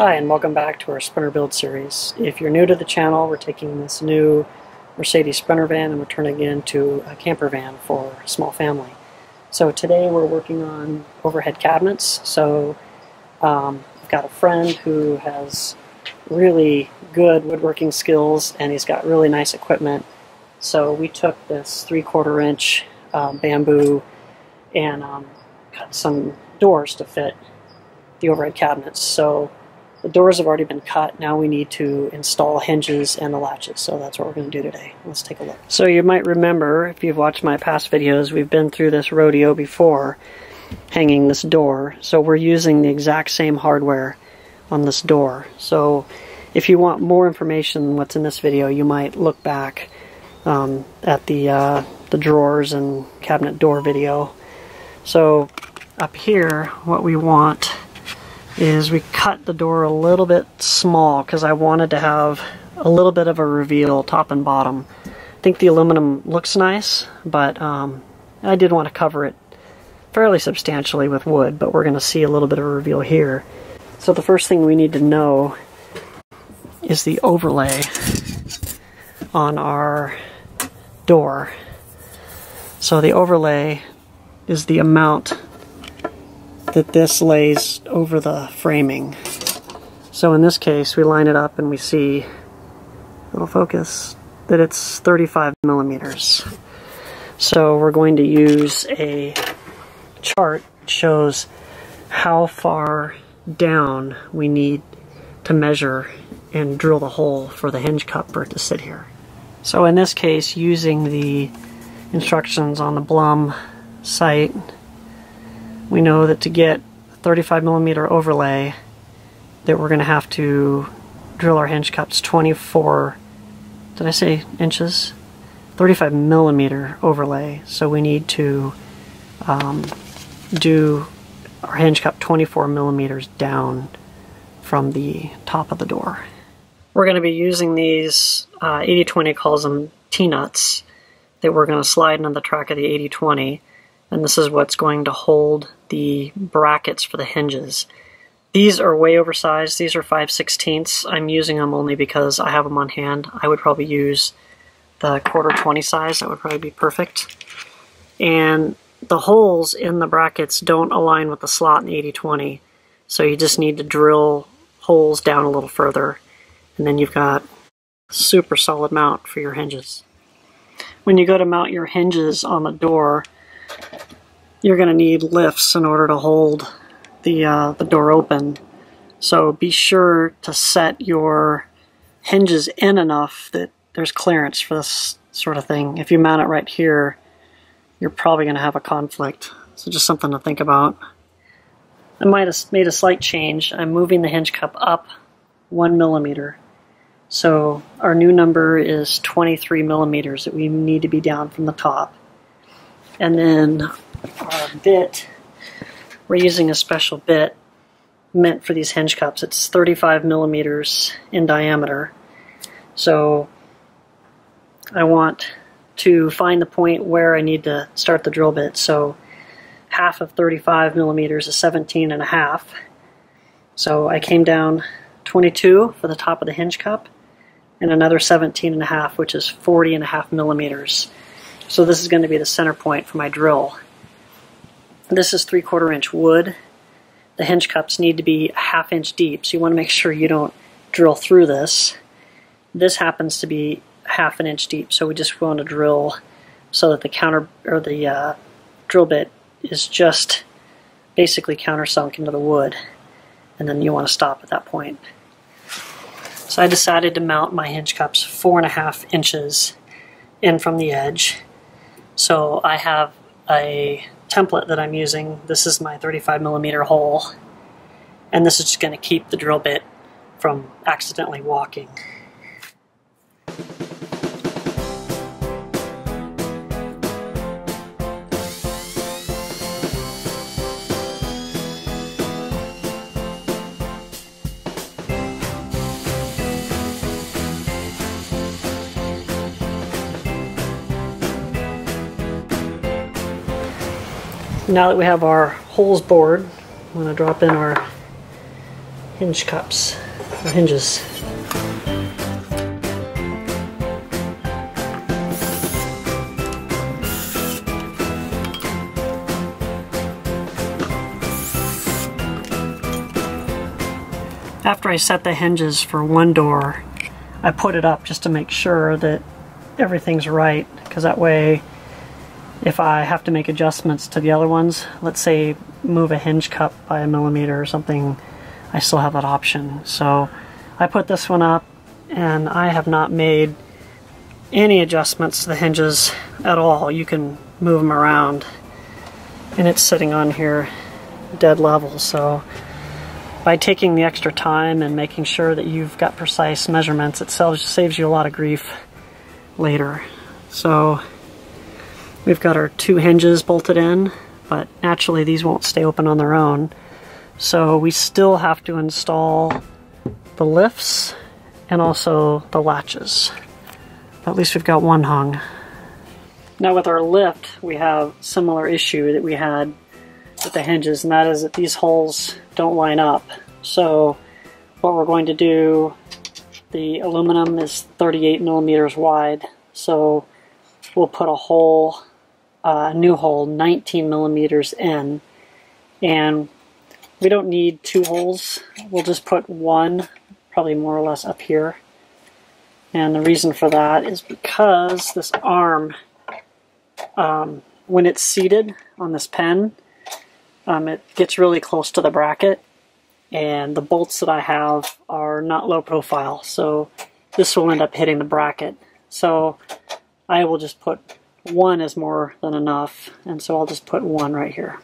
Hi, and welcome back to our Sprinter build series. If you're new to the channel, we're taking this new Mercedes Sprinter van and we're turning it into a camper van for a small family. So today we're working on overhead cabinets. So I've got a friend who has really good woodworking skills and he's got really nice equipment. So we took this 3/4 inch bamboo and cut some doors to fit the overhead cabinets. So the doors have already been cut. Now we need to install hinges and the latches. So that's what we're going to do today. Let's take a look. So you might remember, if you've watched my past videos, we've been through this rodeo before hanging this door. So we're using the exact same hardware on this door. So if you want more information than what's in this video, you might look back at the drawers and cabinet door video. So up here, what we want is we cut the door a little bit small because I wanted to have a little bit of a reveal top and bottom. I think the aluminum looks nice, but I did want to cover it fairly substantially with wood, but we're going to see a little bit of a reveal here. So the first thing we need to know is the overlay on our door. So the overlay is the amount that this lays over the framing. So in this case, we line it up and we see, it'll focus, that it's 35 millimeters. So we're going to use a chart that shows how far down we need to measure and drill the hole for the hinge cup for it to sit here. So in this case, using the instructions on the Blum site, we know that to get a 35 millimeter overlay that we're going to have to drill our hinge cups 24, did I say inches? 35 millimeter overlay. So we need to do our hinge cup 24 millimeters down from the top of the door. We're going to be using these 80-20 calls them T-nuts that we're going to slide on the track of the 80-20, and this is what's going to hold the brackets for the hinges. These are way oversized. These are 5/16. I'm using them only because I have them on hand. I would probably use the 1/4-20 size. That would probably be perfect. And the holes in the brackets don't align with the slot in the 80-20, so you just need to drill holes down a little further, and then you've got a super solid mount for your hinges. When you go to mount your hinges on the door, you're going to need lifts in order to hold the door open. So be sure to set your hinges in enough that there's clearance for this sort of thing. If you mount it right here, you're probably going to have a conflict. So just something to think about. I might have made a slight change. I'm moving the hinge cup up 1 millimeter. So our new number is 23 millimeters that we need to be down from the top. And then our bit, we're using a special bit meant for these hinge cups. It's 35 millimeters in diameter. So I want to find the point where I need to start the drill bit. So half of 35 millimeters is 17.5. So I came down 22 for the top of the hinge cup and another 17.5, which is 40.5 millimeters. So this is going to be the center point for my drill. This is 3/4 inch wood. The hinge cups need to be 1/2 inch deep, so you want to make sure you don't drill through this. This happens to be 1/2 inch deep, so we just want to drill so that the drill bit is just basically countersunk into the wood, and then you want to stop at that point. So I decided to mount my hinge cups 4.5 inches in from the edge. So I have a template that I'm using. This is my 35 millimeter hole, and this is just going to keep the drill bit from accidentally walking. Now that we have our holes bored, I'm going to drop in our hinge cups, or hinges. After I set the hinges for one door, I put it up just to make sure that everything's right, because that way if I have to make adjustments to the other ones, let's say move a hinge cup by 1 millimeter or something, I still have that option. So I put this one up, and I have not made any adjustments to the hinges at all. You can move them around, and it's sitting on here dead level. So by taking the extra time and making sure that you've got precise measurements, it saves you a lot of grief later. So we've got our 2 hinges bolted in, but naturally these won't stay open on their own. So we still have to install the lifts and also the latches. But at least we've got one hung. Now with our lift, we have a similar issue that we had with the hinges, and that is that these holes don't line up. So what we're going to do, the aluminum is 38 millimeters wide, so we'll put a hole, a new hole, 19 millimeters in, and we don't need 2 holes. We'll just put one, probably more or less up here. And the reason for that is because this arm, when it's seated on this pen, it gets really close to the bracket, and the bolts that I have are not low profile, so this will end up hitting the bracket. So I will just put one is more than enough, and so I'll just put one right here.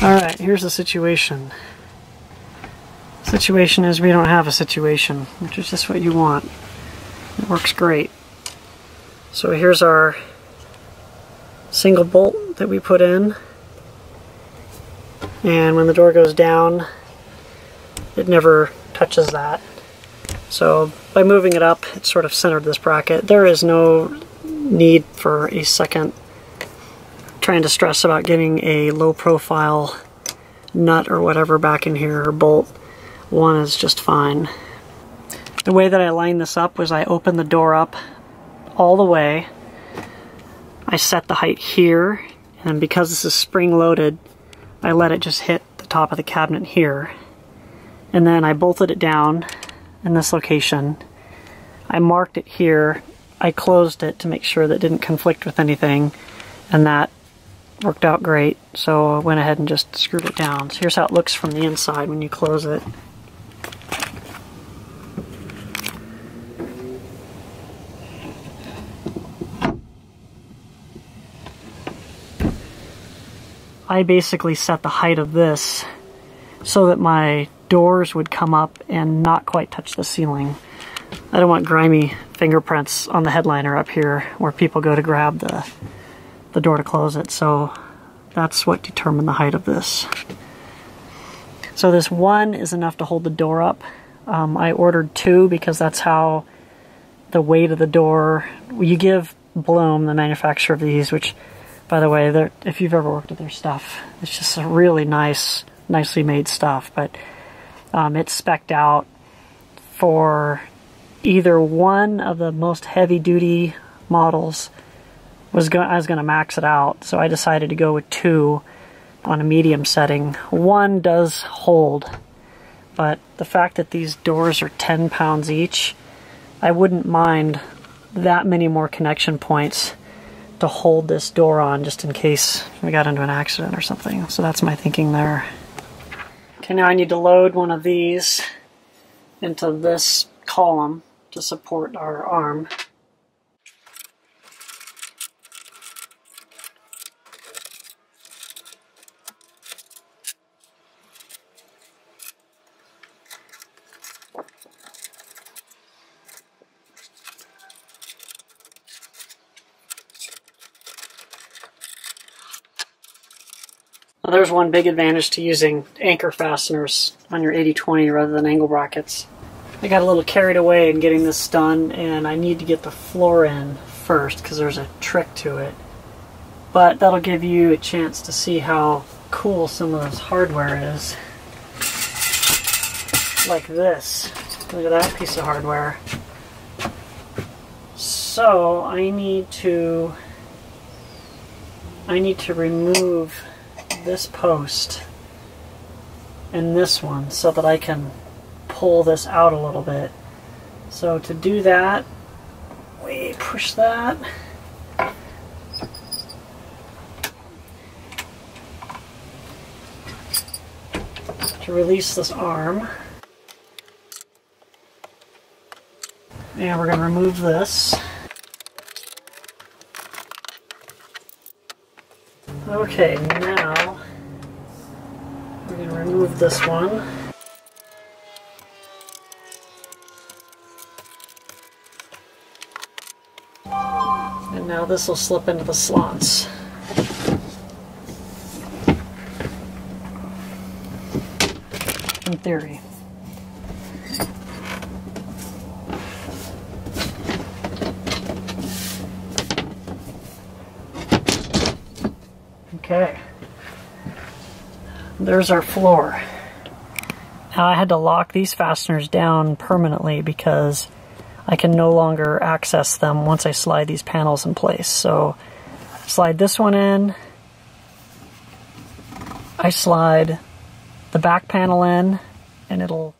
Alright, here's the situation. Situation is we don't have a situation, which is just what you want. It works great. So here's our single bolt that we put in, and when the door goes down, it never touches that. So by moving it up, it sort of centered this bracket. There is no need for a second trying to stress about getting a low profile nut or whatever back in here, or bolt. One is just fine. The way that I lined this up was I opened the door up all the way. I set the height here, and because this is spring loaded, I let it just hit the top of the cabinet here. And then I bolted it down in this location. I marked it here. I closed it to make sure that it didn't conflict with anything, and that worked out great, so I went ahead and just screwed it down. So here's how it looks from the inside when you close it. I basically set the height of this so that my doors would come up and not quite touch the ceiling. I don't want grimy fingerprints on the headliner up here where people go to grab the door to close it, so that's what determined the height of this. So this one is enough to hold the door up. I ordered 2 because that's how the weight of the door, you give Blum, the manufacturer of these, which by the way, if you've ever worked with their stuff, it's just a really nice, nicely made stuff, but it's specced out for either one of the most heavy duty models. I was going to max it out, so I decided to go with 2 on a medium setting. 1 does hold, but the fact that these doors are 10 pounds each, I wouldn't mind that many more connection points to hold this door on just in case we got into an accident or something. So that's my thinking there. Okay, now I need to load one of these into this column to support our arm. Well, there's one big advantage to using anchor fasteners on your 80-20 rather than angle brackets. I got a little carried away in getting this done, and I need to get the floor in first because there's a trick to it. But that'll give you a chance to see how cool some of this hardware is. Like this. Look at that piece of hardware. So I need to remove this post and this one so that I can pull this out a little bit. So to do that, we push that. To release this arm. And we're going to remove this. Okay, now we're going to remove this one. And now this will slip into the slots. In theory. Okay, there's our floor. Now I had to lock these fasteners down permanently because I can no longer access them once I slide these panels in place. So slide this one in, I slide the back panel in, and it'll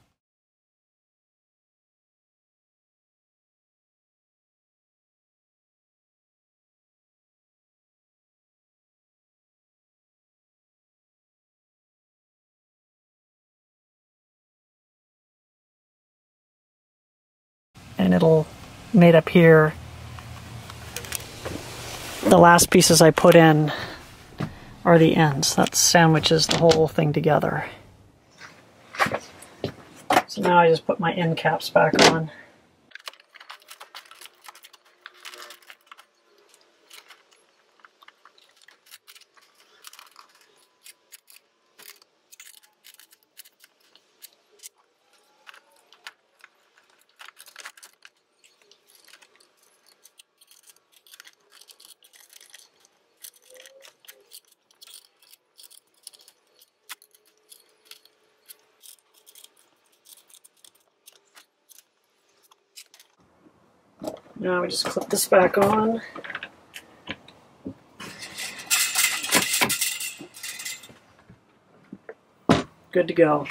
made up here. The last pieces I put in are the ends. That sandwiches the whole thing together. So now I just put my end caps back on. Now we just clip this back on. Good to go.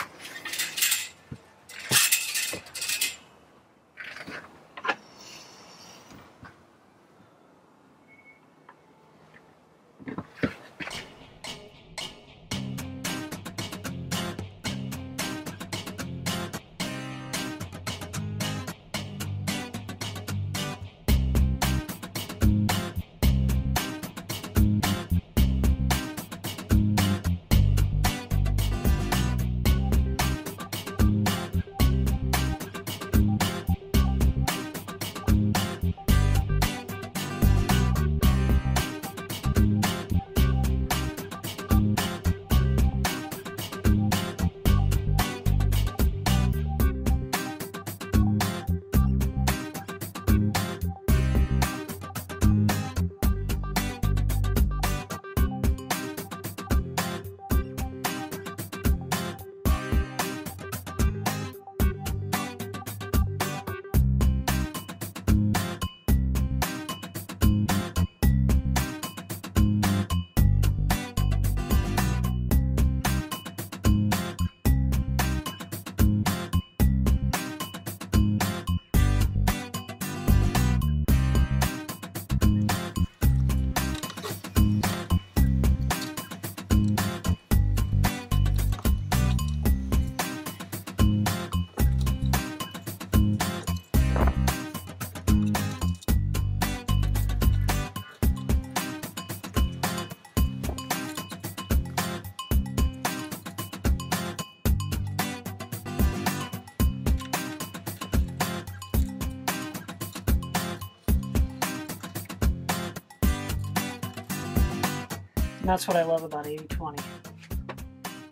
That's what I love about 80-20.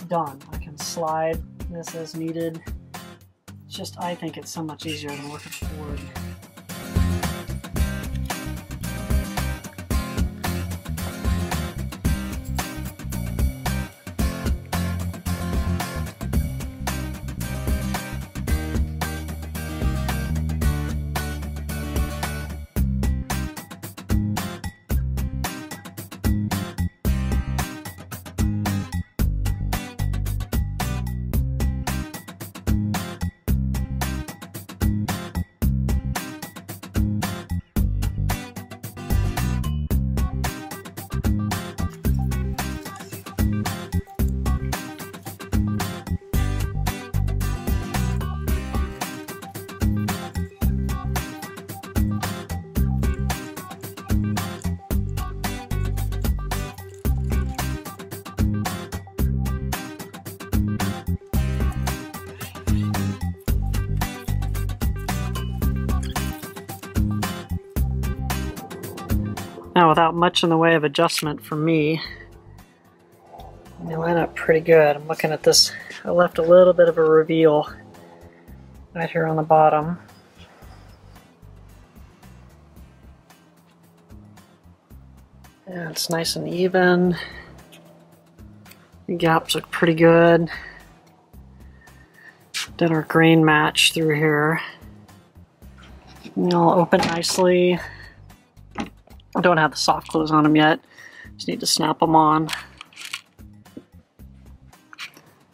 done. I can slide this as needed. It's just, I think it's so much easier than working with wood. Now, without much in the way of adjustment for me, they line up pretty good. I'm looking at this. I left a little bit of a reveal right here on the bottom. Yeah, it's nice and even. The gaps look pretty good. Did our grain match through here. And they'll open nicely. I don't have the soft close on them yet, just need to snap them on.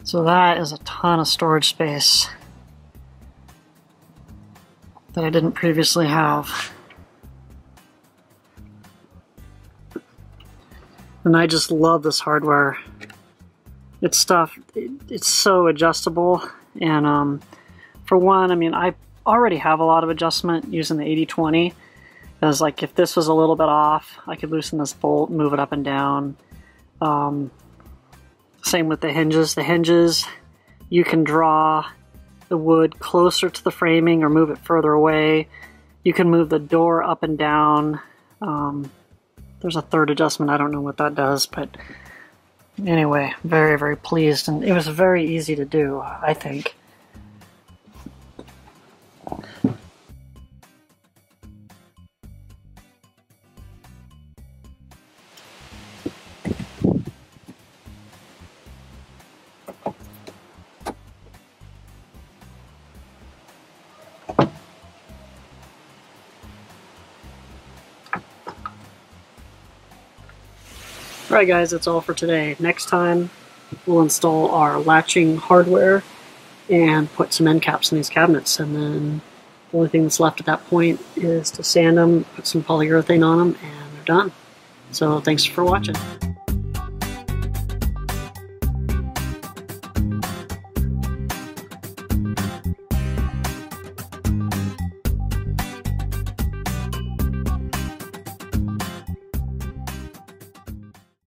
So that is a ton of storage space that I didn't previously have. And I just love this hardware. It's stuff, it's so adjustable. And for one, I mean, I already have a lot of adjustment using the 80-20. Because like if this was a little bit off, I could loosen this bolt, move it up and down. Same with the hinges. The hinges, you can draw the wood closer to the framing or move it further away. You can move the door up and down. There's a third adjustment. I don't know what that does, but anyway, very, very pleased. And it was very easy to do, I think. Alright guys, that's all for today. Next time we'll install our latching hardware and put some end caps in these cabinets, and then the only thing that's left at that point is to sand them, put some polyurethane on them, and they're done. So thanks for watching.